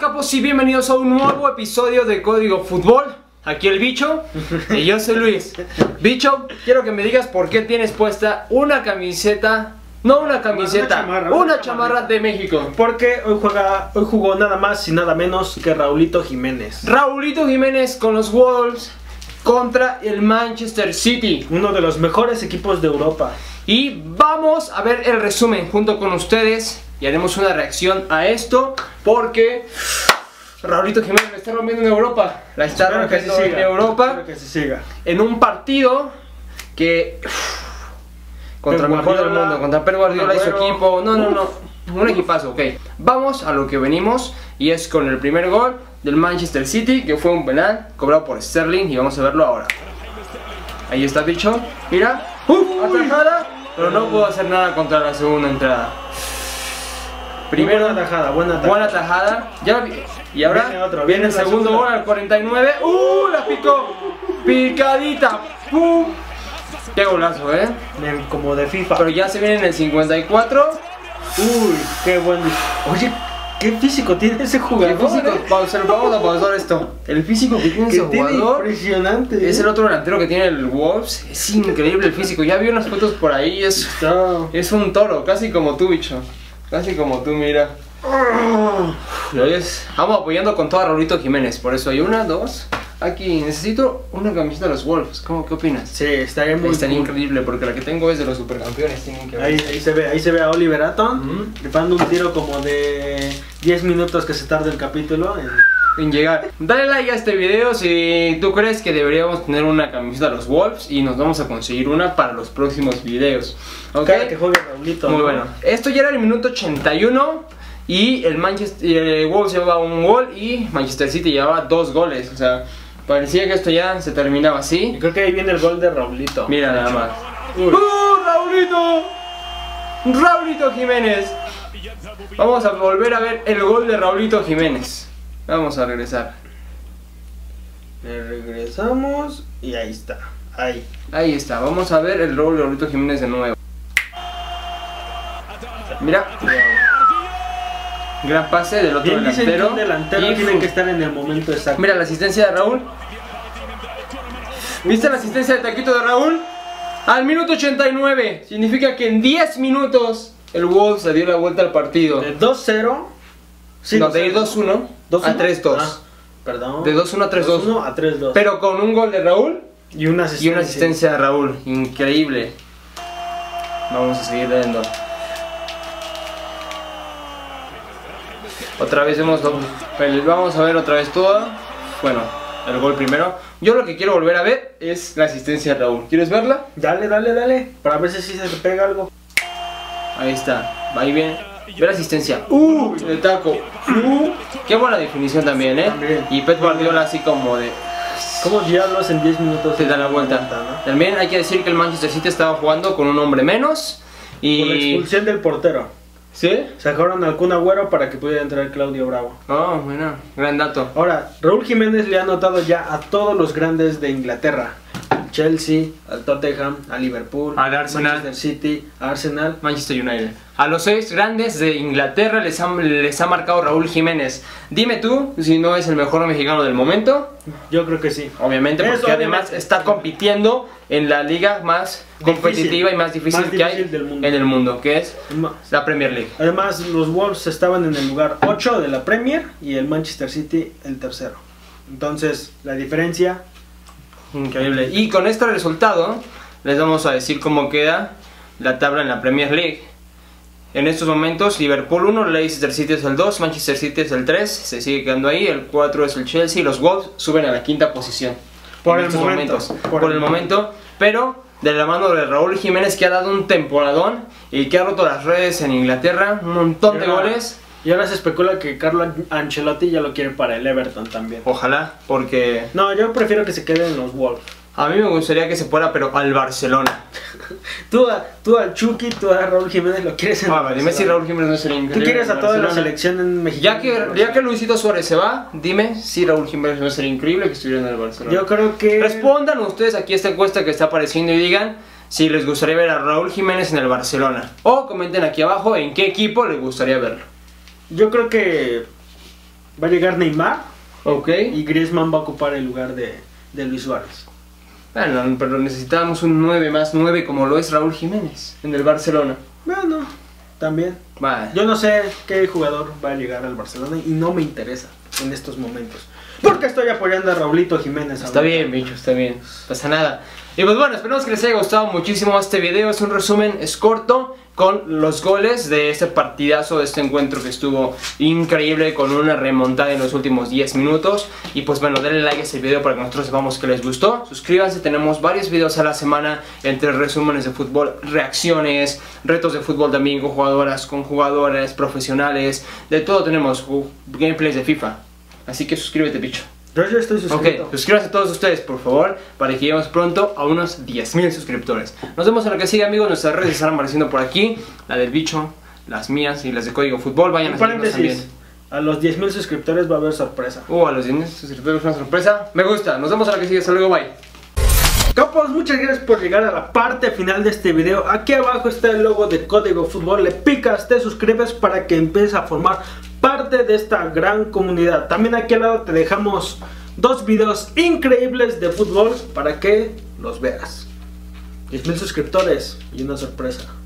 capos y bienvenidos a un nuevo episodio de Código Fútbol. Aquí el bicho y yo soy Luis. Bicho, quiero que me digas por qué tienes puesta una camiseta, no una camiseta, una chamarra de México. Porque hoy jugó nada más y nada menos que Raúlito Jiménez. Raúlito Jiménez con los Wolves contra el Manchester City, uno de los mejores equipos de Europa. Y vamos a ver el resumen junto con ustedes y haremos una reacción a esto porque Raúlito Jiménez la está rompiendo en Europa. La está rompiendo en Europa en un partido que contra el mejor del mundo, contra Pep Guardiola y su equipo. Un equipazo, ok. Vamos a lo que venimos y es con el primer gol del Manchester City, que fue un penal cobrado por Sterling y vamos a verlo ahora. Ahí está, bicho. Mira, atajada, pero no pudo hacer nada contra la segunda entrada. Primero buena atajada. Ya, y ahora viene el segundo gol al 49. La picó. Picadita. ¡Pum! Qué golazo, ¿eh? Como de FIFA. Pero ya se viene en el 54. Uy, qué buen. Oye, ¿qué físico tiene ese jugador? Vamos a pausar esto. El físico que tiene ese jugador. Impresionante. ¿Eh? Es el otro delantero que tiene el Wolves. Es increíble el físico. Ya vi unas fotos por ahí. Es un toro, casi como tú, bicho. Casi como tú, mira. ¿Lo ves? Vamos apoyando con todo a Raúlito Jiménez. Por eso hay una, dos. Aquí necesito una camiseta de los Wolves. ¿Cómo? ¿Qué opinas? Sí, estaría muy increíble porque la que tengo es de los Supercampeones. Tienen que ver. Ahí se ve a Oliver Aton rifando un tiro como de 10 minutos que se tarda el capítulo en llegar. Dale like a este video si tú crees que deberíamos tener una camiseta de los Wolves y nos vamos a conseguir una para los próximos videos. Ok, claro que juegue Raúlito. Muy bueno. Esto ya era el minuto 81 y el Wolves llevaba un gol y Manchester City llevaba 2 goles. O sea, parecía que esto ya se terminaba así. Creo que ahí viene el gol de Raúlito. Mira nada más. ¡Raúlito! ¡Raúlito Jiménez! Vamos a volver a ver el gol de Raúlito Jiménez. Vamos a regresar. Le regresamos y ahí está. Ahí está. Vamos a ver el gol de Raúlito Jiménez de nuevo. Mira. Gran pase del otro delantero. Y tienen que estar en el momento exacto. Mira la asistencia de Raúl. ¿Viste la asistencia del taquito de Raúl? Al minuto 89. Significa que en 10 minutos el Wolves se dio la vuelta al partido. De 2-0. Sí, no, de ir 2-1 a 3-2. Perdón. De 2-1 a 3-2. Pero con un gol de Raúl y una asistencia de Raúl. Increíble. Vamos a seguir viendo. Otra vez vemos. Vamos a ver otra vez todo. Bueno, el gol primero. Yo lo que quiero volver a ver es la asistencia de Raúl. ¿Quieres verla? Dale. Para ver si se pega algo. Ahí está. Ahí viene. Ve la asistencia. El taco. Qué buena definición también, ¿eh? Y Pep Guardiola así como de... ¿Cómo diablos en 10 minutos te da la vuelta? ¿No? También hay que decir que el Manchester City estaba jugando con un hombre menos y... Por la expulsión del portero. ¿Sí? Sacaron al Kun Agüero para que pudiera entrar Claudio Bravo. Bueno. Gran dato. Ahora, Raúl Jiménez le ha anotado ya a todos los grandes de Inglaterra. Chelsea, al Tottenham, al Liverpool, al Arsenal, Manchester City, Arsenal, Manchester United. A los 6 grandes de Inglaterra les ha marcado Raúl Jiménez. Dime tú si no es el mejor mexicano del momento. Yo creo que sí. Obviamente, porque además está compitiendo en la liga más competitiva y más difícil que hay en el mundo, que es la Premier League. Además, los Wolves estaban en el lugar 8 de la Premier y el Manchester City el tercero. Entonces, la diferencia... Increíble. Y con este resultado les vamos a decir cómo queda la tabla en la Premier League. En estos momentos Liverpool 1, Leicester City es el 2, Manchester City es el 3, se sigue quedando ahí, el 4 es el Chelsea y los Wolves suben a la 5ª posición. Por el momento, pero de la mano de Raúl Jiménez, que ha dado un temporadón y que ha roto las redes en Inglaterra, un montón de goles. Y ahora se especula que Carlos Ancelotti ya lo quiere para el Everton también. Ojalá, porque... No, yo prefiero que se quede en los Wolves. A mí me gustaría que se fuera, pero al Barcelona. Tú al Chucky, tú a Raúl Jiménez lo quieres en Barcelona. Dime si Raúl Jiménez no sería increíble. Tú quieres a toda la selección mexicana. Ya que Luisito Suárez se va, dime si Raúl Jiménez no sería increíble que estuviera en el Barcelona. Yo creo que... Respondan ustedes aquí a esta encuesta que está apareciendo y digan... si les gustaría ver a Raúl Jiménez en el Barcelona. O comenten aquí abajo en qué equipo les gustaría verlo. Yo creo que Va a llegar Neymar, okay, y Griezmann va a ocupar el lugar de Luis Suárez. Bueno, pero necesitábamos un 9 más 9 como lo es Raúl Jiménez en el Barcelona. Bueno, también. Vale. Yo no sé qué jugador va a llegar al Barcelona y no me interesa en estos momentos, porque estoy apoyando a Raúlito Jiménez. Está bien, bicho, está bien. No pasa nada. Y pues bueno, esperemos que les haya gustado muchísimo este video. Es un resumen, es corto, con los goles de este partidazo, de este encuentro que estuvo increíble, con una remontada en los últimos 10 minutos. Y pues bueno, denle like a este video para que nosotros sepamos que les gustó. Suscríbanse, tenemos varios videos a la semana, entre resúmenes de fútbol, reacciones, retos de fútbol también con jugadoras, con jugadores, profesionales. De todo tenemos, gameplays de FIFA. Así que suscríbete, bicho. Yo ya estoy suscrito. Ok, suscríbanse a todos ustedes, por favor, para que lleguemos pronto a unos 10,000 suscriptores. Nos vemos en lo que sigue, amigos. Nuestras redes están apareciendo por aquí. La del bicho, las mías y las de Código Fútbol. Vayan a seguirnos también. A los 10,000 suscriptores va a haber sorpresa. A los 10,000 suscriptores una sorpresa. Me gusta. Nos vemos en lo que sigue. Hasta luego, bye. Capos, muchas gracias por llegar a la parte final de este video. Aquí abajo está el logo de Código Fútbol. Le picas, te suscribes para que empieces a formar parte de esta gran comunidad. También aquí al lado te dejamos 2 videos increíbles de fútbol para que los veas. 10,000 suscriptores y una sorpresa.